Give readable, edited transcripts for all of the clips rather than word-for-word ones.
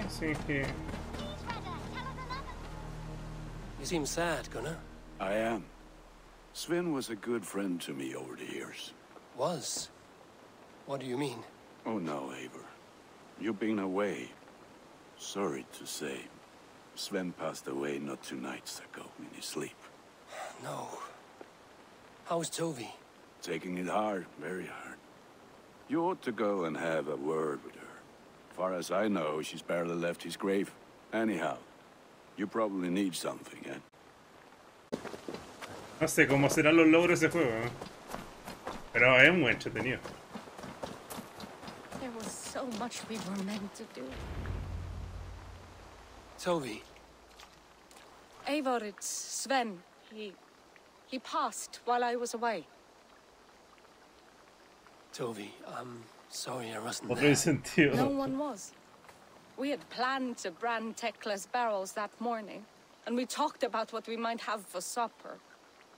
Así que... You seem sad, Gunnar. I am. Sven was a good friend to me over the years. Was? What do you mean? Oh no, Aver. You've been away. Sorry to say. Sven passed away not 2 nights ago in his sleep. No. How's Tove? Taking it hard, very hard. You ought to go and have a word with her. Far as I know, she's barely left his grave. Anyhow, you probably need something, eh? No sé cómo serán los logros de juego, ¿eh? Pero es muy entretenido. There was so much we were meant to do. Tove. Eivor, it's Sven. He passed while I was away. Tove, I'm sorry I wasn't there. No one was. We had planned to brand Tecla's barrels that morning, and we talked about what we might have for supper.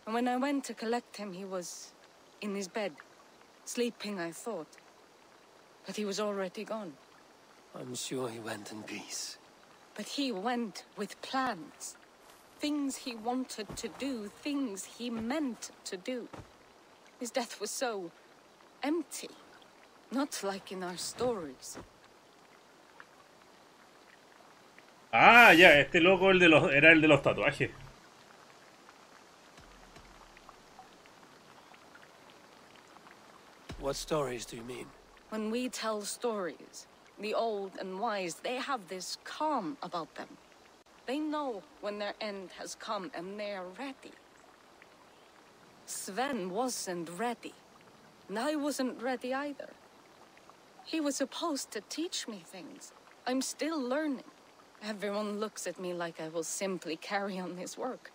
And when I went to collect him, he was in his bed, sleeping, I thought. But he was already gone. I'm sure he went in peace. But he went with plans. Things he wanted to do, things he meant to do. His death was so empty. Not like in our stories. Ah, ya, este loco era el de los tatuajes. What stories do you mean? When we tell stories, the old and wise, they have this calm about them. They know when their end has come and they're ready. Sven wasn't ready. And I wasn't ready either. He was supposed to teach me things. I'm still learning. Everyone looks at me like I will simply carry on his work.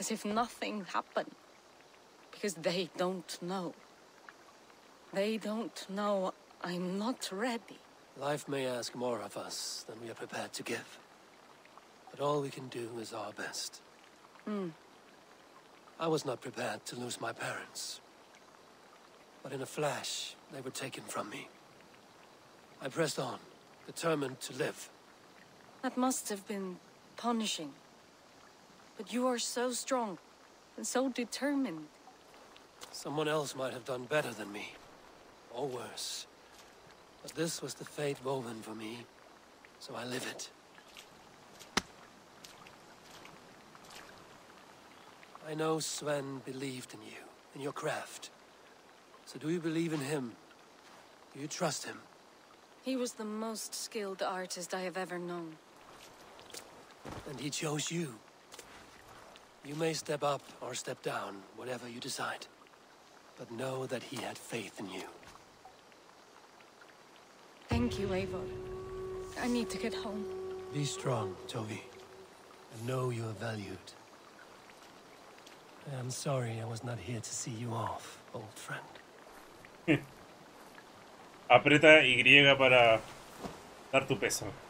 As if nothing happened. Because they don't know. They don't know I'm not ready. Life may ask more of us than we are prepared to give. But all we can do is our best. Mm. I was not prepared to lose my parents. But in a flash, they were taken from me. I pressed on, determined to live. That must have been punishing. But you are so strong and so determined. Someone else might have done better than me, or worse. But this was the fate woven for me, so I live it. I know Sven believed in you, in your craft. So do you believe in him? Do you trust him? He was the most skilled artist I have ever known. And he chose you. You may step up or step down, whatever you decide. But know that he had faith in you. Thank you, Eivor. I need to get home. Be strong, Tove. And know you are valued. I'm sorry I was not here to see you off, old friend. Aprieta Y para dar tu peso.